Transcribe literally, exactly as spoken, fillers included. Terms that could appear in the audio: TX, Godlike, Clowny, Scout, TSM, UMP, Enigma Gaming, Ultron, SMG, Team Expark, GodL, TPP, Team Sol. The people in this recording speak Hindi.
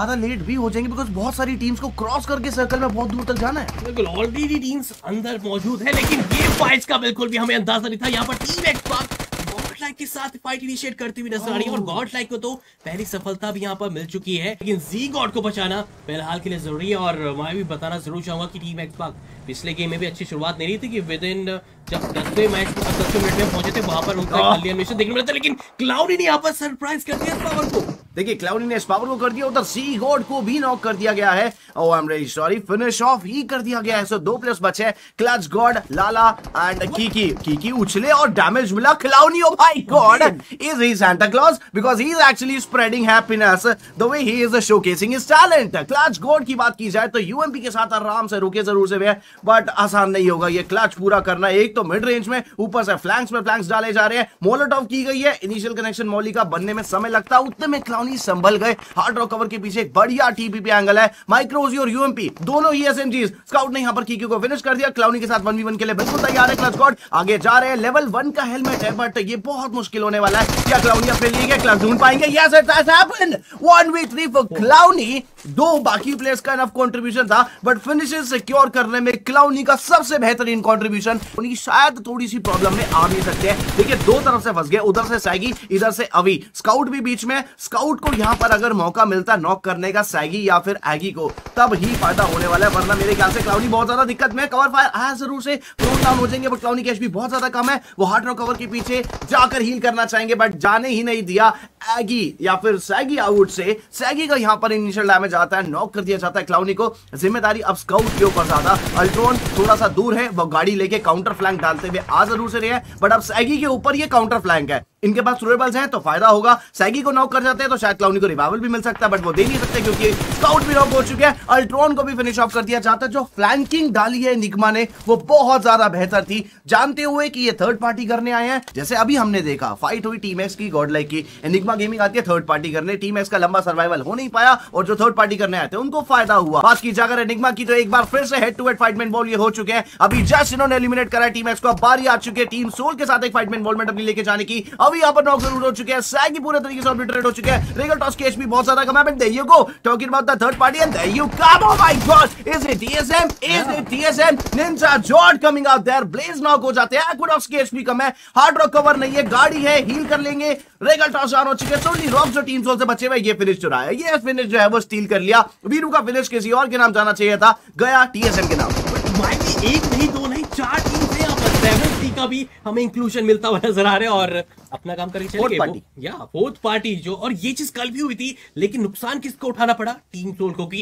ज़्यादा लेट भी हो जाएंगे बिकॉज बहुत सारी टीम्स को क्रॉस करके सर्कल में बहुत दूर तक जाना है। बिल्कुल ऑलरेडी टीम्स अंदर मौजूद है, लेकिन ये फाइट्स का बिल्कुल भी हमें अंदाजा नहीं था। यहाँ पर टीम एक्सपार्क गॉडलाइक के साथ फाइट इनिशिएट करती हुई नजर आ रही है और गॉडलाइक को तो पहली सफलता भी यहाँ पर मिल चुकी है, लेकिन जी गॉड को बचाना फिलहाल के लिए जरूरी है। और मैं भी बताना जरूर चाहूंगा कि टीम एक्सपार्क पिछले गेम में भी अच्छी शुरुआत नहीं रही थी कि विद इन जब दसवें मैच दसवें मिनट में पहुंचे थे वहां पर उनका एलिमिनेशन देखने मिला था, लेकिन क्लाउडी ने यहाँ पर सरप्राइज कर दिया पावर को। देखिए क्लाउनी ने इस पावर को कर दिया, उधर सी गॉड को भी नॉक कर दिया गया है। Oh I am really sorry, finish off ही कर दिया गया है। सो दो प्लेयर्स बचे हैं, clutch God, Lala and Kiki. Kiki उछले और डैमेज मिला Clowny. Oh my God, is he Santa Claus because he is actually spreading happiness the way he is showcasing his talent. Clutch God की बात की जाए तो यूएमपी के साथ आराम से रुके जरूर से वे, बट आसान नहीं होगा ये क्लच पूरा करना। एक तो मिड रेंज में, ऊपर से फ्लैंक्स में फ्लैंक्स डाले जा रहे हैं, मोलोटॉव की गई है। इनिशियल कनेक्शन मौली का बनने में समय लगता, उतने में संभल गए। हार्ड रॉक कवर के पीछे एक बढ़िया टीपीपी एंगल है, माइक्रोजी और यूएमपी दोनों ही एसएमजीज। स्काउट ने यहाँ पर कीकी को फिनिश कर दिया। क्लाउनी के साथ वन वी वन के लिए बिल्कुल तैयार है क्लच गॉड, आगे जा रहे हैं। लेवल वन का हेलमेट है बट ये बहुत मुश्किल होने वाला है। क्या क्लाउनी अपने लिए क्लच ढूंढ पाएंगे? Yes it has happened, one v three for Clowny. दो बाकी प्लेयर्स का इनफ कंट्रीब्यूशन था बट फिनिशेस सिक्योर करने में क्लाउनी का सबसे बेहतरीन कंट्रीब्यूशन। उनकी शायद थोड़ी सी प्रॉब्लम में आ नहीं सकते हैं। देखिए दो तरफ से फंस गए, उधर से सैगी, इधर से अवी, स्काउट भी बीच में। स्काउट को यहाँ पर अगर मौका मिलता नॉक करने का सैगी या फिर एगी को, तब ही फायदा होने वाला है, वरना मेरे ख्याल से क्लाउनी बहुत ज्यादा दिक्कत में। कवर फायर आया जरूर से, फ्लोर डाउन हो जाएंगे बट क्लाउनी कैश भी बहुत ज्यादा कम है। वो हार्ड रॉक कवर के पीछे जाकर हील करना चाहेंगे बट जाने ही नहीं दिया एगी या फिर सैगी आउट से। सैगी का यहाँ पर इनिशियल डैमेज जाता है, नॉक कर दिया जाता है क्लाउनी को। जिम्मेदारी अब स्काउट के ऊपर ज्यादा। अल्ट्रॉन थोड़ा सा दूर है, वो गाड़ी लेके काउंटर फ्लैंक डालते हुए आ जरूर से रहे हैं बट अब सैगी के ऊपर ये काउंटर फ्लैंक है। इनके पास सुरेबल्स हैं तो फायदा होगा। सैगी को नॉक कर जाते हैं तो शायद क्लाउनी को रिवाइवल भी मिल सकता है बट वो दे नहीं सकते क्योंकि स्काउट भी नॉक हो चुके हैं। अल्ट्रॉन को भी फिनिश ऑफ कर दिया जाता है। जो फ्लैंकिंग डाली है निगमा ने वो बहुत ज्यादा बेहतर थी, जानते हुए कि ये थर्ड पार्टी करने आए हैं। जैसे अभी हमने देखा फाइट हुई टीम एक्स की गॉडलाइक की, एनिग्मा गेमिंग आती है थर्ड पार्टी करने। टीम एक्स का लंबा सर्वाइवल हो नहीं पाया और जो थर्ड पार्टी करने आए थे उनको फायदा हुआ। बात की जाकर एनिग्मा की तो एक बार फिर से हेड टू हेड फाइट में इन्वॉल्व ये हो चुके हैं। अभी जस्ट इन्होंने एलिमिनेट करा टीम एक्स को, अब बारी आ चुकी है टीम सोल के साथ एक फाइट में इन्वॉल्वमेंट अपनी लेके जाने की। अभी यहाँ पर नॉक जरूर हो चुके हैं, सैगी पूरे तरीके से ऑब्लिटरेट हो चुके हैं। रेगल टॉस केस भी बहुत ज्यादा कम है but there you go talking about the third party and there you come. Oh my God, is it TSM? Is it TSM? Ninja Jord coming out there, Blaze knock हो जाते हैं। एक्विडॉक्स केस भी कम है, हार्ड रॉक कवर नहीं है, गाड़ी है, हील कर लेंगे। रेगल टॉस ऑन हो चुके हैं। सोली रॉक जो टीम सोल से बचे हुए ये फिनिश चुरा है, ये फिनिश जो है वो स्टील कर लिया। वीरू का फिनिश किसी और के नाम जाना चाहिए था, गया टीएसएम के नाम। एक नहीं दो नहीं चार टीम थे यहाँ पर, सेवन टी का भी हमें इंक्लूजन मिलता हुआ नजर आ रहा है और अपना काम करके चले गए या फोर्थ पार्टी जो। और ये चीज कल भी हुई थी लेकिन नुकसान किसको उठाना पड़ा? टीम सोल को, कि